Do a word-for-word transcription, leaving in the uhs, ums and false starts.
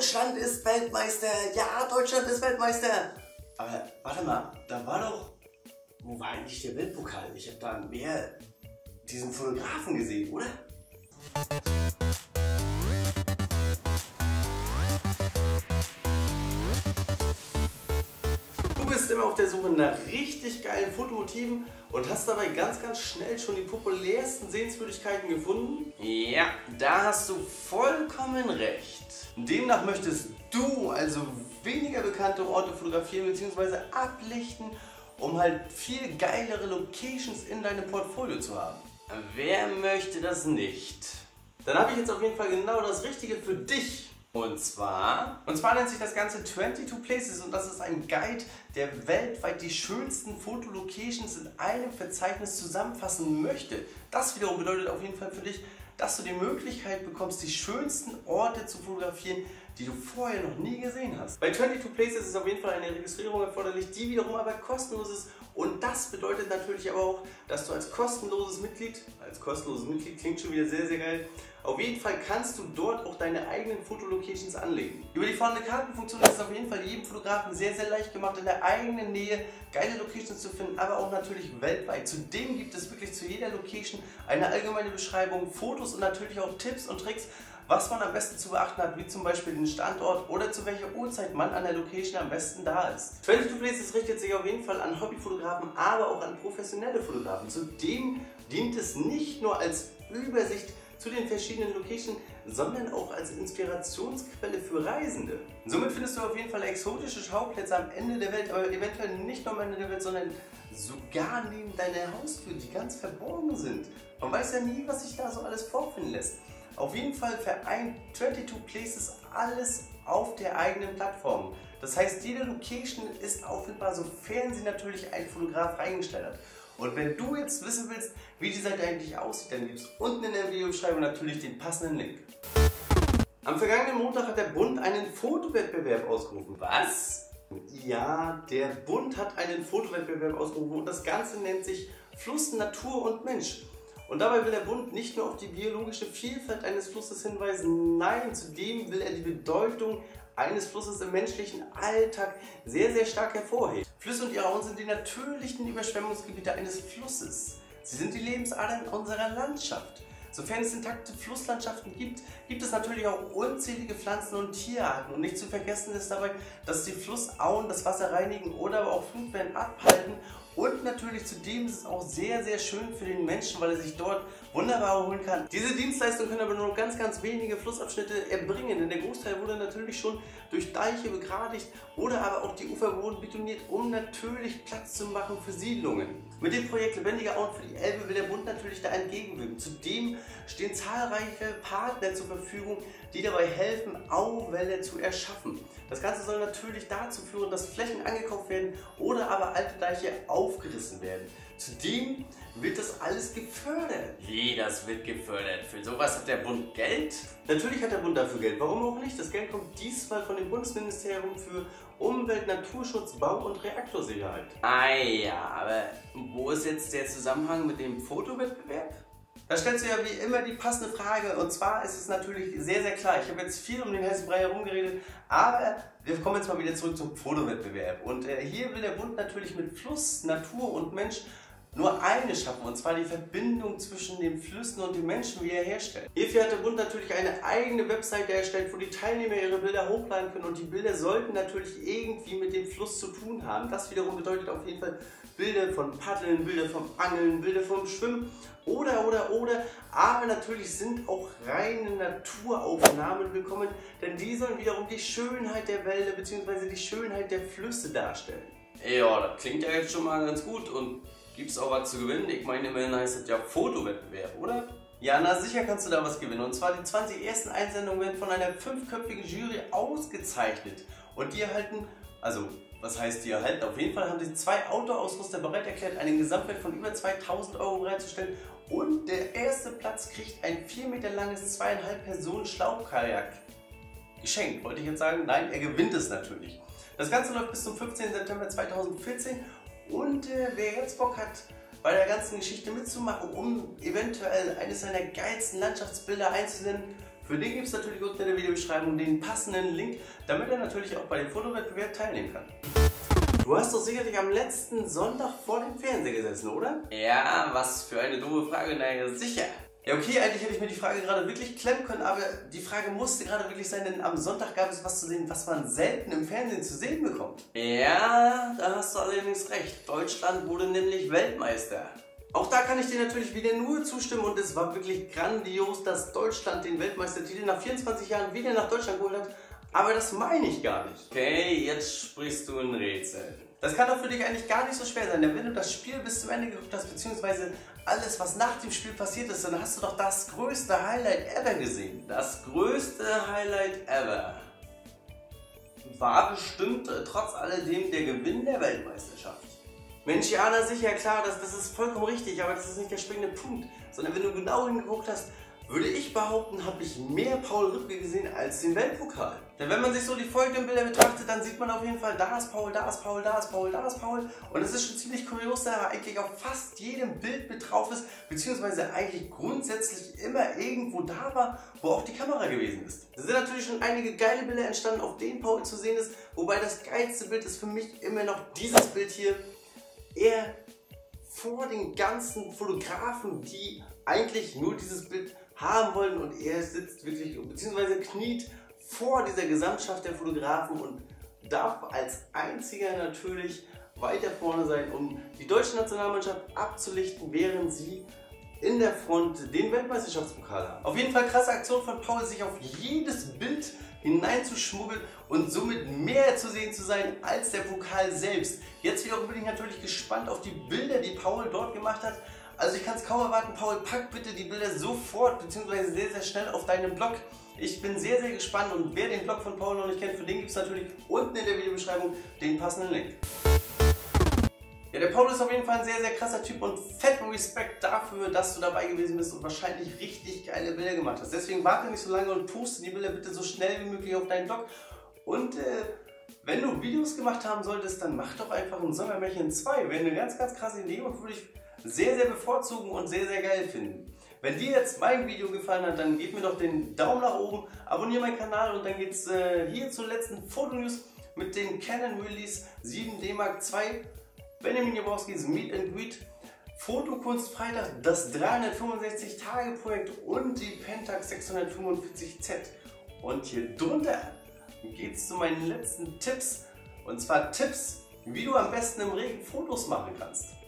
Deutschland ist Weltmeister! Ja, Deutschland ist Weltmeister! Aber warte mal, da war doch... Wo war eigentlich der Weltpokal? Ich habe da mehr diesen Fotografen gesehen, oder? Du bist immer auf der Suche nach richtig geilen Fotomotiven und hast dabei ganz, ganz schnell schon die populärsten Sehenswürdigkeiten gefunden? Ja, da hast du vollkommen recht. Demnach möchtest du also weniger bekannte Orte fotografieren bzw. ablichten, um halt viel geilere Locations in deinem Portfolio zu haben. Wer möchte das nicht? Dann habe ich jetzt auf jeden Fall genau das Richtige für dich. Und zwar, und zwar nennt sich das Ganze zweiundzwanzig Places und das ist ein Guide, der weltweit die schönsten Fotolocations in einem Verzeichnis zusammenfassen möchte. Das wiederum bedeutet auf jeden Fall für dich, dass du die Möglichkeit bekommst, die schönsten Orte zu fotografieren, die du vorher noch nie gesehen hast. Bei zweiundzwanzig Places ist auf jeden Fall eine Registrierung erforderlich, die wiederum aber kostenlos ist. Und das bedeutet natürlich aber auch, dass du als kostenloses Mitglied, als kostenloses Mitglied klingt schon wieder sehr, sehr geil, auf jeden Fall kannst du dort auch deine eigenen Fotolocations anlegen. Über die vorhandene Kartenfunktion ist es auf jeden Fall jedem Fotografen sehr, sehr leicht gemacht, in der eigenen Nähe geile Locations zu finden, aber auch natürlich weltweit. Zudem gibt es wirklich zu jeder Location eine allgemeine Beschreibung, Fotos und natürlich auch Tipps und Tricks, was man am besten zu beachten hat, wie zum Beispiel den Standort oder zu welcher Uhrzeit man an der Location am besten da ist. zweiundzwanzig Places richtet sich auf jeden Fall an Hobbyfotografen, aber auch an professionelle Fotografen. Zudem dient es nicht nur als Übersicht zu den verschiedenen Locations, sondern auch als Inspirationsquelle für Reisende. Somit findest du auf jeden Fall exotische Schauplätze am Ende der Welt, aber eventuell nicht nur am Ende der Welt, sondern sogar neben deiner Haustür, die ganz verborgen sind. Man weiß ja nie, was sich da so alles vorfinden lässt. Auf jeden Fall vereint zweiundzwanzig Places alles auf der eigenen Plattform. Das heißt, jede Location ist auffindbar, sofern sie natürlich ein Fotograf reingestellt hat. Und wenn du jetzt wissen willst, wie die Seite eigentlich aussieht, dann gibt es unten in der Videobeschreibung natürlich den passenden Link. Am vergangenen Montag hat der Bund einen Fotowettbewerb ausgerufen. Was? Ja, der Bund hat einen Fotowettbewerb ausgerufen und das Ganze nennt sich Fluss, Natur und Mensch. Und dabei will der Bund nicht nur auf die biologische Vielfalt eines Flusses hinweisen, nein, zudem will er die Bedeutung eines Flusses im menschlichen Alltag sehr, sehr stark hervorheben. Flüsse und ihre Auen sind die natürlichen Überschwemmungsgebiete eines Flusses. Sie sind die Lebensadern unserer Landschaft. Sofern es intakte Flusslandschaften gibt, gibt es natürlich auch unzählige Pflanzen- und Tierarten. Und nicht zu vergessen ist dabei, dass die Flussauen das Wasser reinigen oder aber auch Flutwellen abhalten. Und natürlich zudem ist es auch sehr, sehr schön für den Menschen, weil er sich dort wunderbar erholen kann. Diese Dienstleistung können aber nur ganz, ganz wenige Flussabschnitte erbringen, denn der Großteil wurde natürlich schon durch Deiche begradigt oder aber auch die Ufer wurden betoniert, um natürlich Platz zu machen für Siedlungen. Mit dem Projekt Lebendiger Ort für die Elbe will der Bund natürlich da entgegenwirken. Zudem stehen zahlreiche Partner zur Verfügung, die dabei helfen, Auwälle zu erschaffen. Das Ganze soll natürlich dazu führen, dass Flächen angekauft werden oder aber alte Deiche aufgerissen werden. Zudem wird das alles gefördert. Wie, das wird gefördert? Für sowas hat der Bund Geld? Natürlich hat der Bund dafür Geld. Warum auch nicht? Das Geld kommt diesmal von dem Bundesministerium für Umwelt, Naturschutz, Bau- und Reaktorsicherheit. Ah ja, aber wo ist jetzt der Zusammenhang mit dem Fotowettbewerb? Da stellst du ja wie immer die passende Frage und zwar ist es natürlich sehr, sehr klar. Ich habe jetzt viel um den heißen Brei herumgeredet, aber wir kommen jetzt mal wieder zurück zum Fotowettbewerb. Und äh, hier will der Bund natürlich mit Fluss, Natur und Mensch nur eine schaffen, und zwar die Verbindung zwischen den Flüssen und den Menschen wieder herstellen. Hierfür hat der Bund natürlich eine eigene Webseite erstellt, wo die Teilnehmer ihre Bilder hochladen können und die Bilder sollten natürlich irgendwie mit dem Fluss zu tun haben. Das wiederum bedeutet auf jeden Fall Bilder von Paddeln, Bilder vom Angeln, Bilder vom Schwimmen oder, oder, oder. Aber natürlich sind auch reine Naturaufnahmen willkommen, denn die sollen wiederum die Schönheit der Wälder bzw. die Schönheit der Flüsse darstellen. Ja, das klingt ja jetzt schon mal ganz gut und gibt es auch was zu gewinnen? Ich meine, immerhin heißt das ja Fotowettbewerb, oder? Ja, na sicher kannst du da was gewinnen. Und zwar die zwanzig ersten Einsendungen werden von einer fünfköpfigen Jury ausgezeichnet. Und die erhalten, also was heißt die erhalten? Auf jeden Fall haben die zwei Outdoor-Ausrüster bereit erklärt, einen Gesamtwert von über zweitausend Euro bereitzustellen. Und der erste Platz kriegt ein vier Meter langes zwei Komma fünf Personen Schlauchkajak. Geschenkt, wollte ich jetzt sagen. Nein, er gewinnt es natürlich. Das Ganze läuft bis zum fünfzehnten September zweitausendvierzehn. Und äh, wer jetzt Bock hat, bei der ganzen Geschichte mitzumachen, um eventuell eines seiner geilsten Landschaftsbilder einzusenden, Für den gibt es natürlich unter der Videobeschreibung den passenden Link, damit er natürlich auch bei dem Fotowettbewerb teilnehmen kann. Du hast doch sicherlich am letzten Sonntag vor dem Fernseher gesessen, oder? Ja, was für eine doofe Frage, naja, sicher. Ja, okay, eigentlich hätte ich mir die Frage gerade wirklich klemmen können, aber die Frage musste gerade wirklich sein, denn am Sonntag gab es was zu sehen, was man selten im Fernsehen zu sehen bekommt. Ja, da hast du allerdings recht. Deutschland wurde nämlich Weltmeister. Auch da kann ich dir natürlich wieder nur zustimmen und es war wirklich grandios, dass Deutschland den Weltmeistertitel nach vierundzwanzig Jahren wieder nach Deutschland geholt hat. Aber das meine ich gar nicht. Okay, jetzt sprichst du ein Rätsel. Das kann doch für dich eigentlich gar nicht so schwer sein, denn wenn du das Spiel bis zum Ende geguckt hast, beziehungsweise alles, was nach dem Spiel passiert ist, dann hast du doch das größte Highlight ever gesehen. Das größte Highlight ever war bestimmt äh, trotz alledem der Gewinn der Weltmeisterschaft. Mensch, ja, das ist ja klar, das, das ist vollkommen richtig, aber das ist nicht der springende Punkt, sondern wenn du genau hingeguckt hast, würde ich behaupten, habe ich mehr Paul Ripke gesehen als den Weltpokal. Denn wenn man sich so die folgenden Bilder betrachtet, dann sieht man auf jeden Fall, da ist Paul, da ist Paul, da ist Paul, da ist Paul. Und es ist schon ziemlich kurios, da er eigentlich auf fast jedem Bild mit drauf ist, beziehungsweise eigentlich grundsätzlich immer irgendwo da war, wo auch die Kamera gewesen ist. Da sind natürlich schon einige geile Bilder entstanden, auf denen Paul zu sehen ist, wobei das geilste Bild ist für mich immer noch dieses Bild hier. Er vor den ganzen Fotografen, die eigentlich nur dieses Bild haben wollen, und er sitzt wirklich, beziehungsweise kniet vor dieser Gesamtschaft der Fotografen und darf als einziger natürlich weiter vorne sein, um die deutsche Nationalmannschaft abzulichten, während sie in der Front den Weltmeisterschaftspokal haben. Auf jeden Fall krasse Aktion von Paul, sich auf jedes Bild hineinzuschmuggeln und somit mehr zu sehen zu sein als der Pokal selbst. Jetzt wiederum bin ich natürlich gespannt auf die Bilder, die Paul dort gemacht hat. Also ich kann es kaum erwarten, Paul, pack bitte die Bilder sofort bzw. sehr, sehr schnell auf deinem Blog. Ich bin sehr, sehr gespannt, und wer den Blog von Paul noch nicht kennt, für den gibt es natürlich unten in der Videobeschreibung den passenden Link. Ja, der Paul ist auf jeden Fall ein sehr, sehr krasser Typ und fetten Respekt dafür, dass du dabei gewesen bist und wahrscheinlich richtig geile Bilder gemacht hast. Deswegen warte nicht so lange und poste die Bilder bitte so schnell wie möglich auf deinen Blog. Und äh, wenn du Videos gemacht haben solltest, dann mach doch einfach ein Sommermärchen zwei. Wäre eine ganz, ganz krasse Idee und würde ich sehr, sehr bevorzugen und sehr, sehr geil finden. Wenn dir jetzt mein Video gefallen hat, dann gib mir doch den Daumen nach oben, abonniere meinen Kanal und dann geht's äh, hier zur letzten Fotonews mit dem Canon Release sieben D Mark zwei. Benjamin Jaworskys Meet and Greet, Fotokunst Freitag, das dreihundertfünfundsechzig Tage Projekt und die Pentax sechshundertfünfundvierzig Z. Und hier drunter geht es zu meinen letzten Tipps. Und zwar Tipps, wie du am besten im Regen Fotos machen kannst.